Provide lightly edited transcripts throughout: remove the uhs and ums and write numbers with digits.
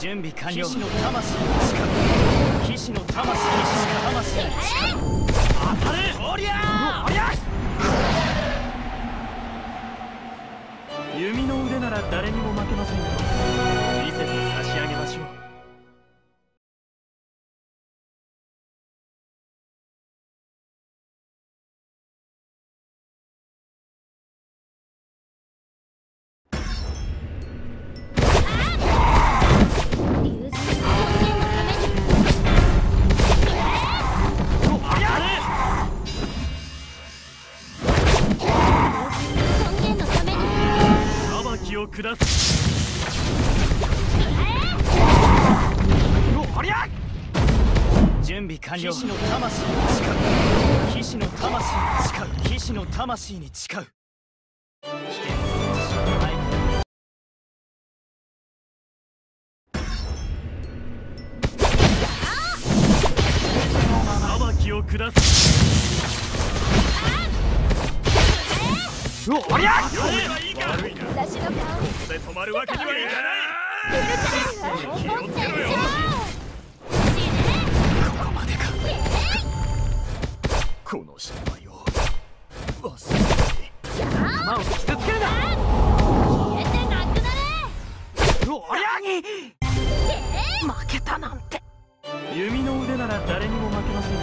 準備完了。騎士の魂の力。騎士の魂の力。当たれ。おりゃー。おりゃー。弓の腕なら誰にも負けませんよ。リセット差し上げましょう。準備完了。騎士の魂に誓う。騎士の魂に誓う。騎士の魂に誓う。裁きを下す。おりゃ！私の顔に止まるわけにはいかない。気をつけろよ。ここまでか。この失敗を忘れない。玉を傷つけるな。消えてなくなれ。おりゃに負けたなんて。弓の腕なら誰にも負けませんよ。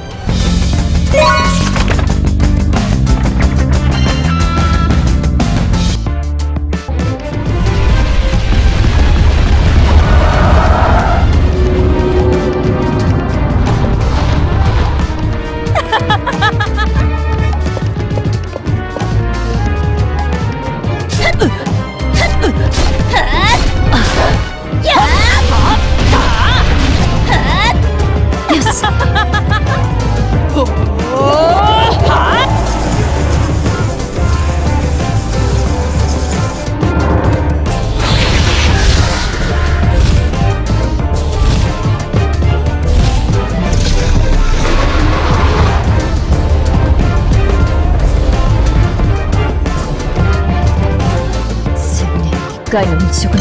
世界の日食に。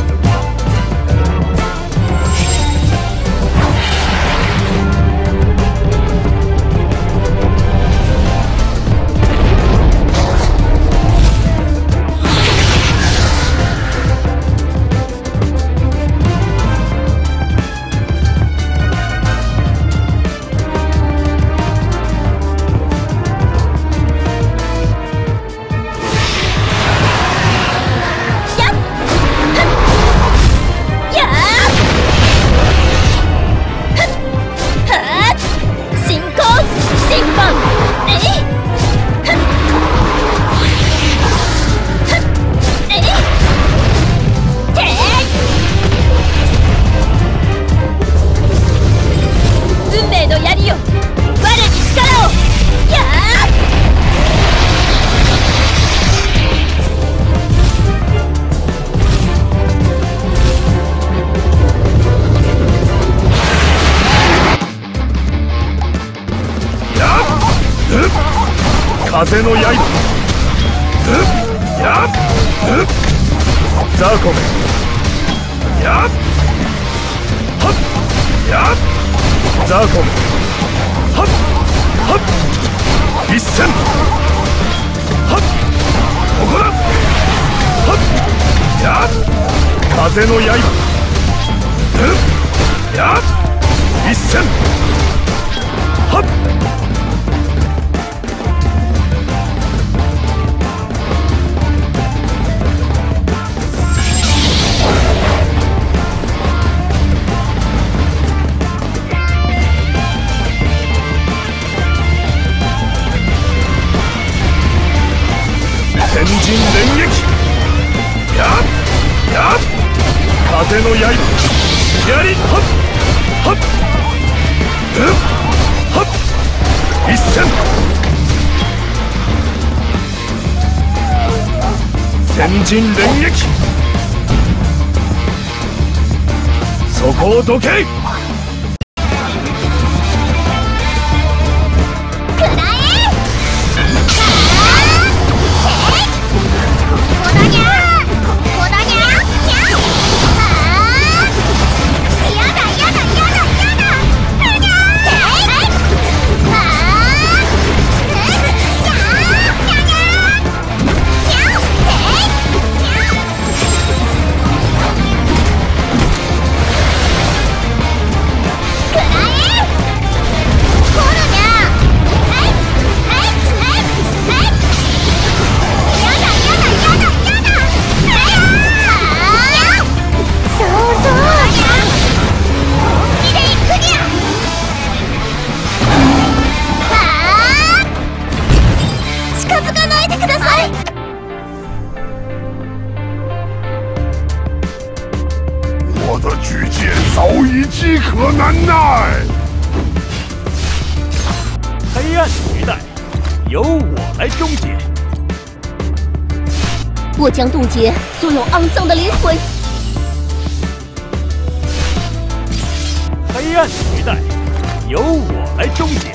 風の刃。ザコメ。ザコメ。一閃。ここだ。風の刃。一閃。風の刃。槍。一閃。先陣連撃。そこをどけ。くらえ。ここだにゃ。 Yeah. 早已饥渴难耐。黑暗时代，由我来终结。我将冻结所有肮脏的灵魂。黑暗时代，由我来终结。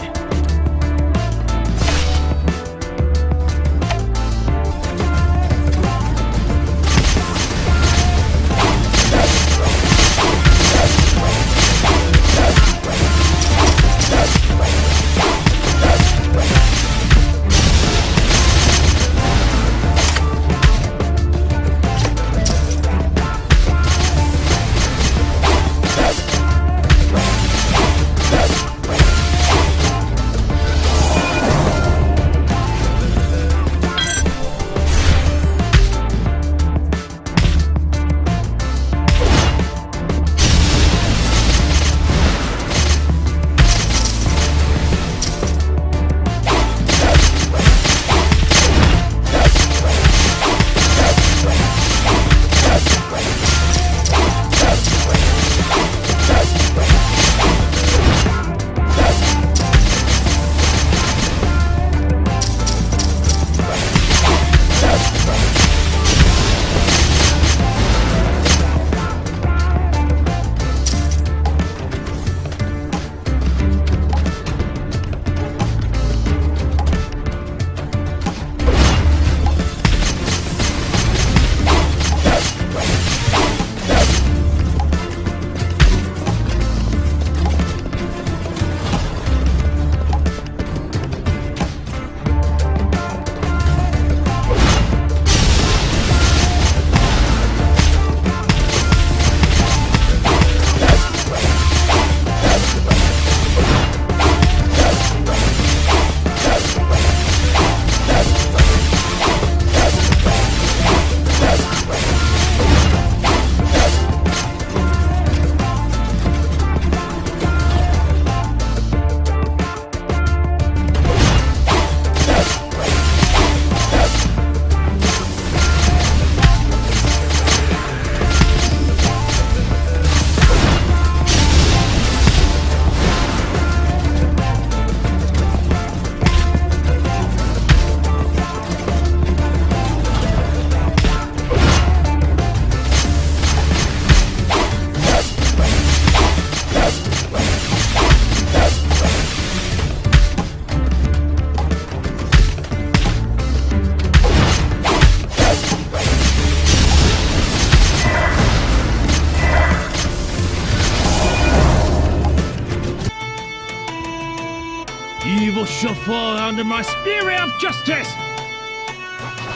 Evil shall fall under my spear of justice!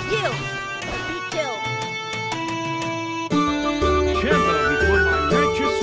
You will be killed. Tremble before my righteous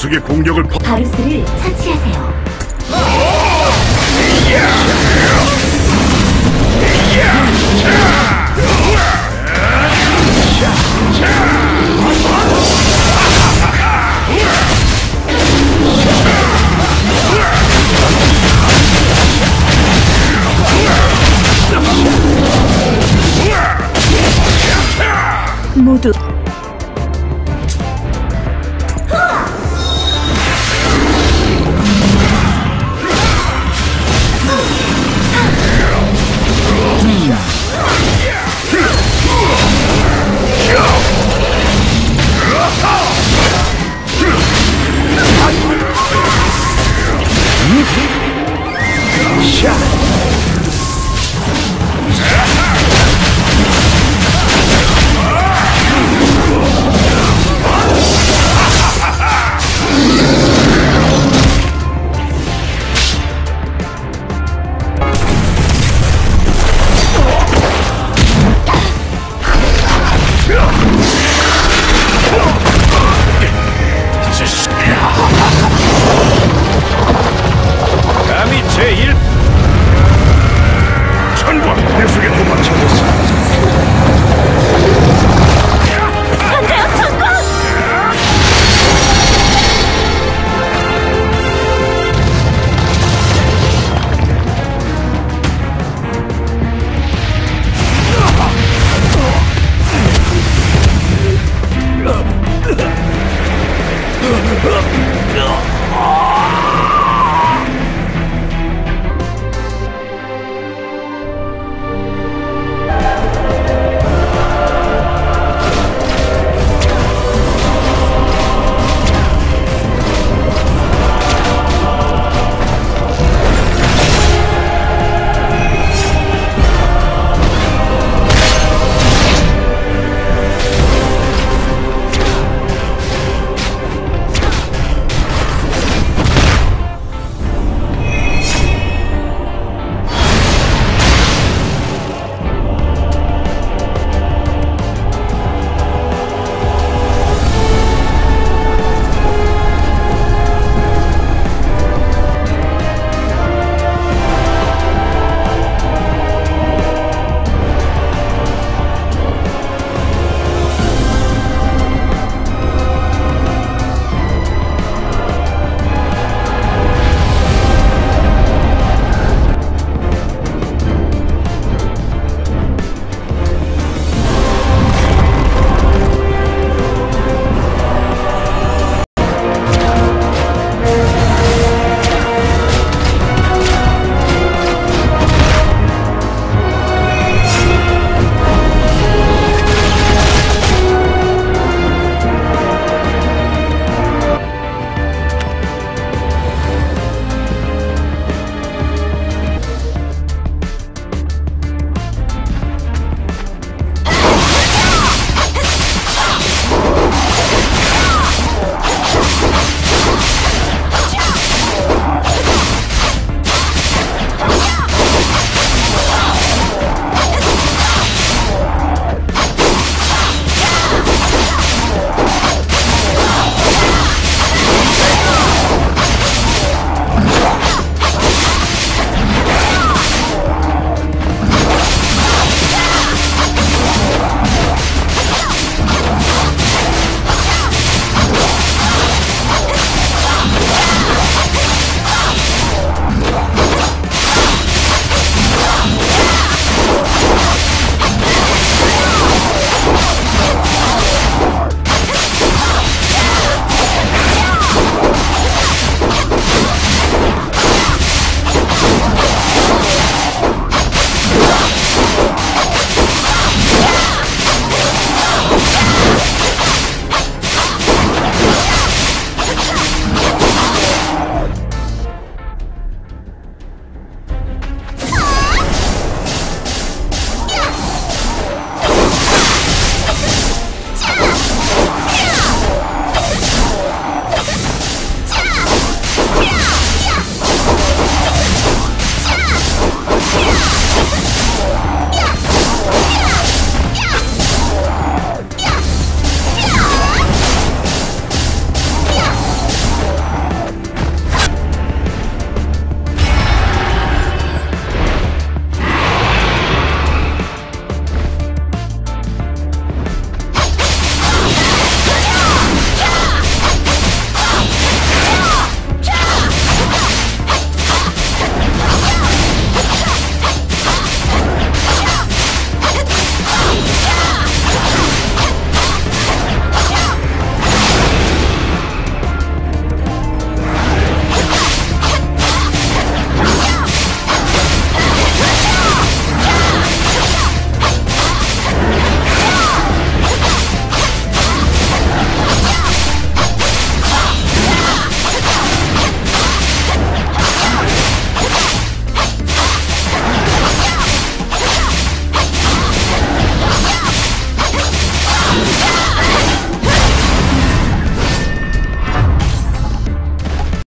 녀석의 공격을 바루스를 처치하세요. 모두